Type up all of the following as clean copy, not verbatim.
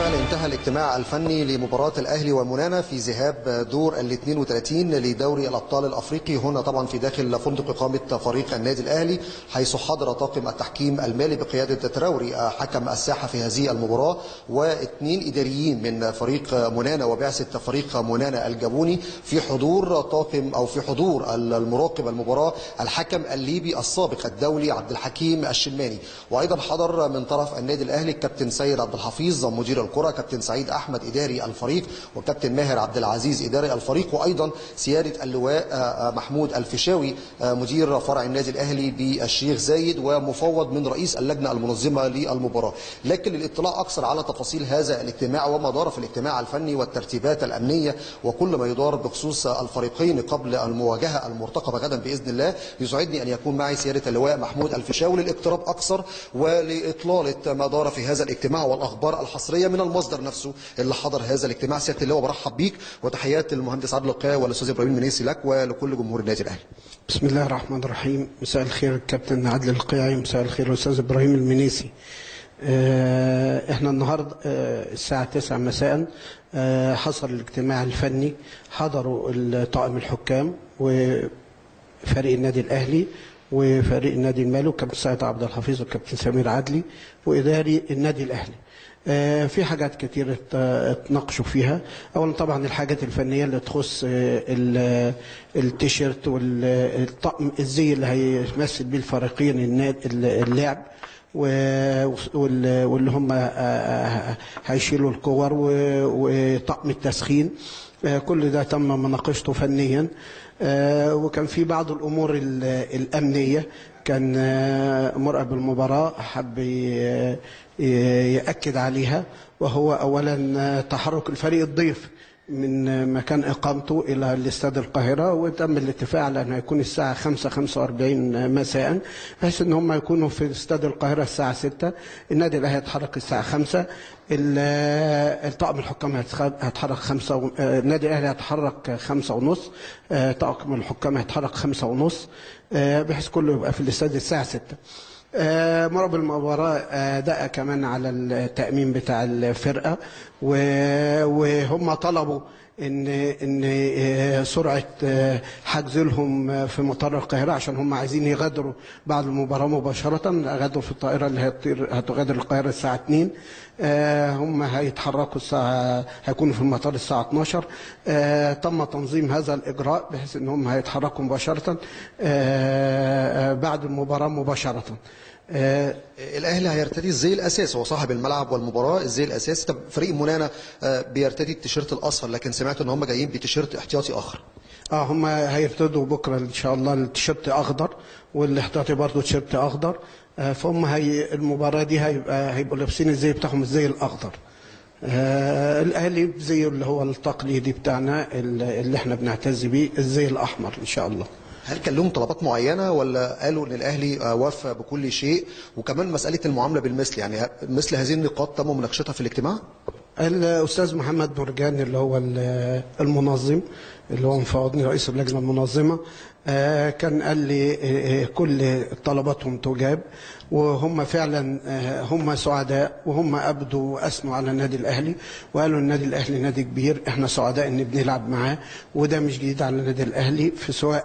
بالفعل انتهى الاجتماع الفني لمباراة الأهلي ومونانا في ذهاب دور ال 32 لدوري الأبطال الأفريقي، هنا طبعا في داخل فندق إقامة فريق النادي الأهلي، حيث حضر طاقم التحكيم المالي بقيادة تراوري حكم الساحة في هذه المباراة، واثنين إداريين من فريق مونانا وبعثة فريق مونانا الجابوني، في حضور طاقم أو في حضور المراقب المباراة الحكم الليبي السابق الدولي عبد الحكيم الشلماني، وأيضا حضر من طرف النادي الأهلي الكابتن سيد عبد الحفيظ مدير الكرة، كابتن سعيد احمد اداري الفريق، وكابتن ماهر عبد العزيز اداري الفريق، وايضا سيادة اللواء محمود الفيشاوي مدير فرع النادي الاهلي بالشيخ زايد، ومفوض من رئيس اللجنة المنظمة للمباراة. لكن للاطلاع اكثر على تفاصيل هذا الاجتماع وما دار في الاجتماع الفني والترتيبات الامنية وكل ما يدار بخصوص الفريقين قبل المواجهة المرتقبة غدا باذن الله، يسعدني ان يكون معي سيادة اللواء محمود الفيشاوي للاقتراب اكثر ولإطلالة ما دار في هذا الاجتماع والاخبار الحصريه من المصدر نفسه اللي حضر هذا الاجتماع. سياده اللواء برحب بيك، وتحيات المهندس عادل القيعي والاستاذ ابراهيم المنيسي لك ولكل جمهور النادي الاهلي. بسم الله الرحمن الرحيم، مساء الخير الكابتن عادل القيعي، مساء الخير الاستاذ ابراهيم المنيسي. احنا النهارده الساعه 9 مساء حصل الاجتماع الفني، حضروا طاقم الحكام وفريق النادي الاهلي وفريق النادي المالي وكابتن سيد عبد الحفيظ والكابتن سمير عدلي واداري النادي الاهلي. في حاجات كتيرة اتناقشوا فيها. اولا طبعا الحاجات الفنيه اللي تخص التيشيرت والطقم، الزي اللي هيمثل بيه الفريقين اللعب، واللي هم هيشيلوا الكور، وطقم التسخين، كل ده تم مناقشته فنيا. وكان في بعض الامور الامنيه، كان مرقب المباراه حب يأكد عليها، وهو اولا تحرك الفريق الضيف من مكان اقامته الى الاستاد القاهره، وتم الاتفاق على انه هيكون الساعه 5:45 مساء، بحيث ان هم يكونوا في استاد القاهره الساعه 6، النادي الاهلي هيتحرك الساعه 5، طاقم الحكام هيتحرك 5، النادي الاهلي هيتحرك 5:30، طاقم الحكام هيتحرك 5:30، بحيث كله يبقى في الاستاد الساعه 6. مرب المباراة دقق كمان على التأمين بتاع الفرقة، وهم طلبوا ان سرعه حجز لهم في مطار القاهره، عشان هم عايزين يغادروا بعد المباراه مباشره، غادروا في الطائره اللي هتغادر القاهره الساعه 2، هم هيتحركوا الساعه، هيكونوا في المطار الساعه 12. تم تنظيم هذا الاجراء بحيث ان هم هيتحركوا مباشره بعد المباراه مباشره. الاهلي هيرتدي الزي الاساسي، هو صاحب الملعب والمباراه الزي الاساسي. طب فريق مونانا بيرتدي التيشيرت الاصفر، لكن سمعت ان هم جايين بتيشيرت احتياطي اخر. هم هيرتدوا بكره ان شاء الله التيشيرت اخضر، والاحتياطي برضه تيشيرت اخضر، فهم المباراه دي هيبقوا لابسين الزي بتاعهم الزي الاخضر. الاهلي زيه اللي هو التقليدي بتاعنا اللي احنا بنعتز بيه، الزي الاحمر ان شاء الله. هل كان لهم طلبات معينه ولا قالوا ان الاهلي وافق بكل شيء؟ وكمان مساله المعامله بالمثل، يعني مثل هذه النقاط تم مناقشتها في الاجتماع؟ الاستاذ محمد برجان اللي هو المنظم، اللي هو مفوضني رئيس اللجنه المنظمه، كان قال لي كل طلباتهم تجاب، وهم فعلا هم سعداء، وهم ابدوا واثنوا على النادي الاهلي، وقالوا النادي الاهلي نادي كبير، احنا سعداء ان بنلعب معاه، وده مش جديد على النادي الاهلي، في سواء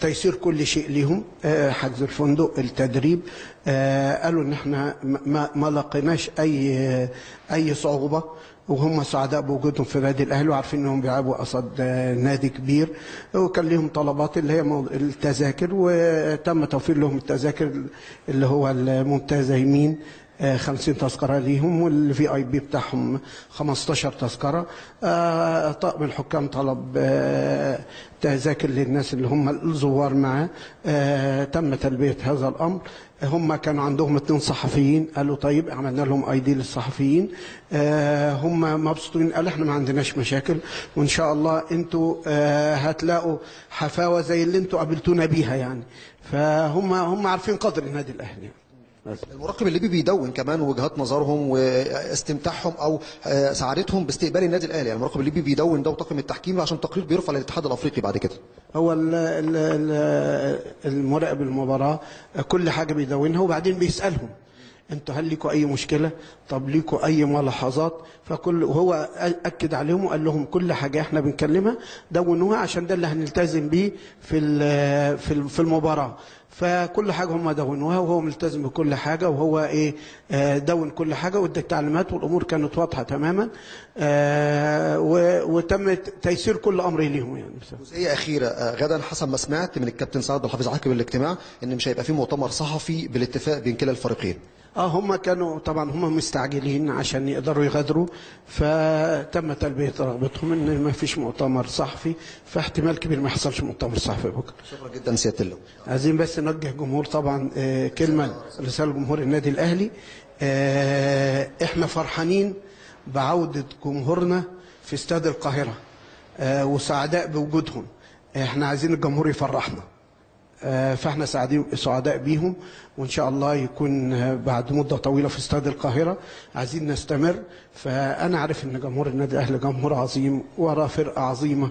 تيسير كل شيء ليهم، حجز الفندق، التدريب. قالوا ان احنا ما لقيناش اي صعوبه، وهم سعداء بوجودهم في النادي الاهلي، وعارفين انهم بيلعبوا قصاد نادي كبير، وكان ليهم طلبات اللي هي التذاكر، وتم توفير لهم التذاكر اللي هو الممتازه يمين 50 تذكرة ليهم، والفي اي بي بتاعهم 15 تذكرة. طاقم الحكام طلب تذاكر للناس اللي هم الزوار معاه، تم تلبية هذا الأمر. هم كانوا عندهم 2 صحفيين، قالوا طيب عملنا لهم اي دي للصحفيين، هم مبسوطين، قالوا احنا ما عندناش مشاكل، وان شاء الله انتوا هتلاقوا حفاوة زي اللي انتوا قابلتونا بيها يعني. فهم عارفين قدر النادي الأهلي يعني. المراقب الليبي بيدون كمان وجهات نظرهم واستمتاعهم او سعادتهم باستقبال النادي الاهلي، يعني المراقب الليبي بيدون ده وطاقم التحكيم، عشان تقرير بيرفع للاتحاد الافريقي بعد كده. هو المراقب المباراه كل حاجه بيدونها، وبعدين بيسالهم انتوا هل ليكوا اي مشكله؟ طب ليكوا اي ملاحظات؟ فكل هو اكد عليهم وقال لهم كل حاجه احنا بنكلمها دونوها عشان ده اللي هنلتزم بيه في المباراه. فكل حاجه هم دونوها وهو ملتزم بكل حاجه وهو ايه دون كل حاجه وادى التعليمات والامور كانت واضحه تماما وتم تيسير كل امر ليهم يعني. جزئيه اخيره، غدا حسب ما سمعت من الكابتن سيد عبد الحفيظ عقب الاجتماع ان مش هيبقى في مؤتمر صحفي بالاتفاق بين كلا الفريقين. هم كانوا طبعا هم مستعجلين عشان يقدروا يغادروا، فتم تلبيه رغبتهم ان ما فيش مؤتمر صحفي، فاحتمال كبير ما يحصلش مؤتمر صحفي بكره. شكرا جدا سياده اللواء. عايزين بس نوجه جمهور طبعا كلمه رساله لجمهور النادي الاهلي. احنا فرحانين بعوده جمهورنا في استاد القاهره وسعداء بوجودهم. احنا عايزين الجمهور يفرحنا، فاحنا سعداء بيهم، وان شاء الله يكون بعد مده طويله في استاد القاهره. عايزين نستمر، فانا عارف ان جمهور النادي الاهلي جمهور عظيم وراه فرقه عظيمه.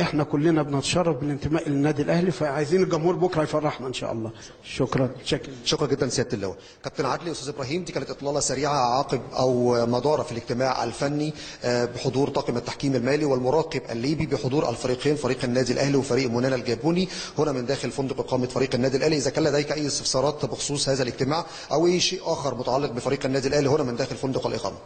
احنا كلنا بنتشرف بالانتماء للنادي الاهلي، فعايزين الجمهور بكره يفرحنا ان شاء الله. شكرا جدا سياده اللواء. كابتن عدلي، استاذ ابراهيم، دي كانت اطلاله سريعه عقب او مداره في الاجتماع الفني بحضور طاقم التحكيم المالي والمراقب الليبي بحضور الفريقين، فريق النادي الاهلي وفريق مونانا الجابوني، هنا من داخل فندق اقامه فريق النادي الاهلي. اذا كان لديك اي استفسارات بخصوص هذا الاجتماع او اي شيء اخر متعلق بفريق النادي الاهلي هنا من داخل فندق الاقامه.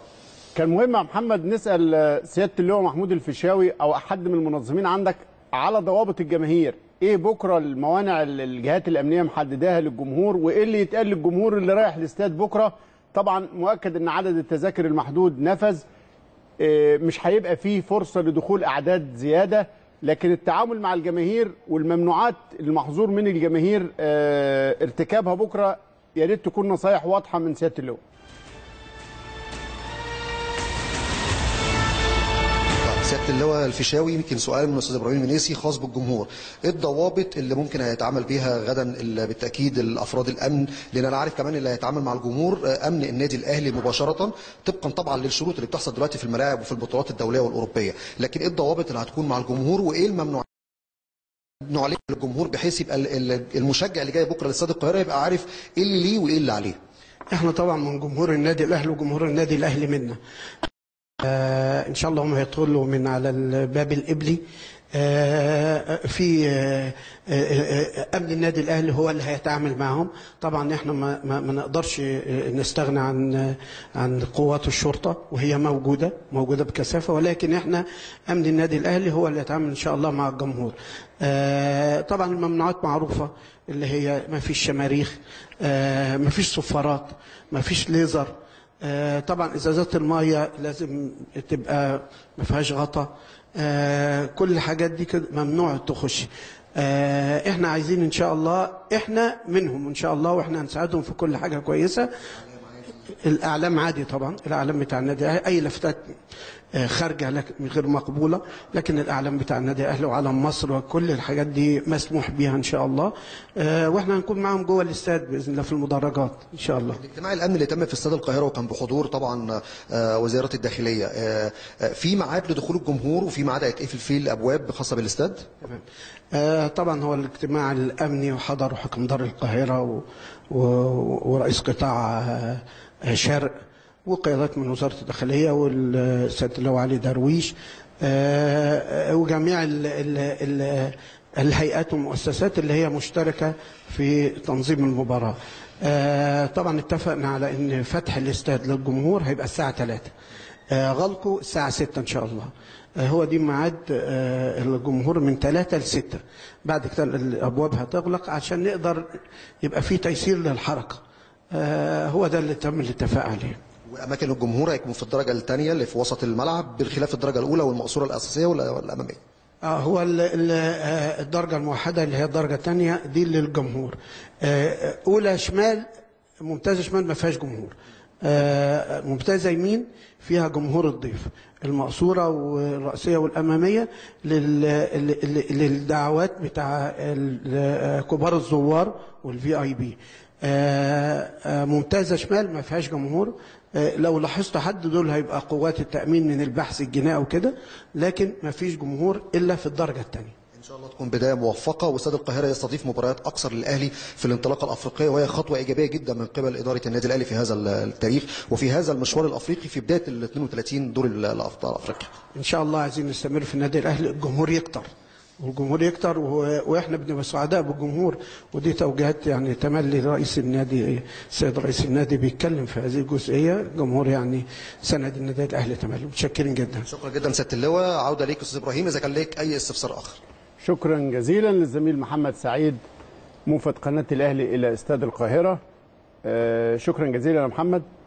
كان مهم يا محمد نسال سياده اللواء محمود الفيشاوي او احد من المنظمين عندك على ضوابط الجماهير، ايه بكره الموانع الجهات الامنيه محددها للجمهور، وايه اللي يتقال للجمهور اللي رايح الاستاد بكره؟ طبعا مؤكد ان عدد التذاكر المحدود نفذ، مش هيبقى فيه فرصه لدخول اعداد زياده، لكن التعامل مع الجماهير والممنوعات المحظور من الجماهير ارتكابها بكره، يا ريت تكون نصايح واضحه من سياده اللواء. سياده اللواء الفيشاوي، يمكن سؤال من استاذ ابراهيم المنيسي خاص بالجمهور، ايه الضوابط اللي ممكن هيتعامل بيها غدا بالتاكيد الافراد الامن، لان انا عارف كمان اللي هيتعامل مع الجمهور امن النادي الاهلي مباشره طبقا طبعا للشروط اللي بتحصل دلوقتي في الملاعب وفي البطولات الدوليه والاوروبيه، لكن ايه الضوابط اللي هتكون مع الجمهور وايه الممنوعات عليه للجمهور بحيث يبقى المشجع اللي جاي بكره لاستاد القاهره يبقى عارف ايه اللي ليه وايه اللي عليه. احنا طبعا من جمهور النادي الاهلي وجمهور النادي الاهلي منا. ان شاء الله هم هيطلوا من على الباب القبلي. في امن النادي الاهلي هو اللي هيتعامل معهم. طبعا احنا ما نقدرش نستغنى عن قوات الشرطه، وهي موجوده بكثافه، ولكن احنا امن النادي الاهلي هو اللي هيتعامل ان شاء الله مع الجمهور. طبعا الممنوعات معروفه، اللي هي ما فيش شماريخ، ما فيش صفارات، ما فيش ليزر. طبعا ازازات الميه لازم تبقى ما فيهاش غطا. كل الحاجات دي كده ممنوع تخش. احنا عايزين ان شاء الله، احنا منهم ان شاء الله، واحنا هنساعدهم في كل حاجه كويسه. الاعلام عادي طبعا، الاعلام بتاع النادي، اي لفتات خارجه غير مقبوله، لكن الاعلام بتاع النادي الاهلي وعلم مصر وكل الحاجات دي مسموح بيها ان شاء الله. واحنا هنكون معاهم جوه الاستاد باذن الله في المدرجات ان شاء الله. الاجتماع الامن اللي تم في استاد القاهره وكان بحضور طبعا وزاره الداخليه، في ميعاد لدخول الجمهور وفي ميعاد هيتقفل فيه الابواب خاصه بالاستاد؟ تمام. طبعا هو الاجتماع الامني وحضره حكم دار القاهره ورئيس قطاع شرق وقيادات من وزارة الداخلية والسيد اللي هو علي درويش وجميع الهيئات والمؤسسات اللي هي مشتركة في تنظيم المباراة. طبعا اتفقنا على ان فتح الاستاد للجمهور هيبقى الساعة 3، غلقه الساعة 6 ان شاء الله. هو دي ميعاد الجمهور من 3 ل 6، بعد كده الابواب هتغلق عشان نقدر يبقى في تيسير للحركة. هو ده اللي تم الاتفاق عليه. واماكن الجمهور هيكون في الدرجه الثانيه اللي في وسط الملعب بخلاف الدرجه الاولى والمقصوره الاساسيه والاماميه. هو الدرجه الموحده اللي هي الدرجه الثانيه دي للجمهور. اولى شمال، ممتازه شمال ما فيهاش جمهور. ممتازه يمين فيها جمهور الضيف. المقصوره والراسيه والاماميه للدعوات بتاع كبار الزوار والفي اي بي. ممتازه شمال ما فيهاش جمهور. لو لاحظت حد دول هيبقى قوات التامين من البحث الجنائي وكده، لكن ما فيش جمهور الا في الدرجه الثانيه. شاء الله تكون بدايه موفقه، واستاد القاهره يستضيف مباريات اكثر للاهلي في الانطلاقه الافريقيه، وهي خطوه ايجابيه جدا من قبل اداره النادي الاهلي في هذا التاريخ وفي هذا المشوار الافريقي في بدايه ال 32 دور الابطال الافريقيا. ان شاء الله عايزين نستمر في النادي الاهلي، الجمهور يكتر والجمهور يكتر، واحنا بنبقى سعداء بالجمهور، ودي توجيهات يعني تملي رئيس النادي، السيد رئيس النادي بيتكلم في هذه الجزئيه، الجمهور يعني سند النادي الاهلي تملي. متشكرين جدا. شكرا جدا سياده اللواء، عوده ليك استاذ ابراهيم اذا كان ليك اي استفسار اخر. شكرا جزيلا للزميل محمد سعيد موفد قناه الاهلي الى استاد القاهره. شكرا جزيلا يا محمد.